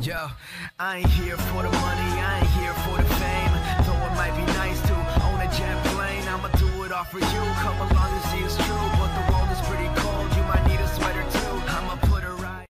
Yo, I ain't here for the money, I ain't here for the fame. Though it might be nice to own a jet plane, I'ma do it all for you, come along and see us.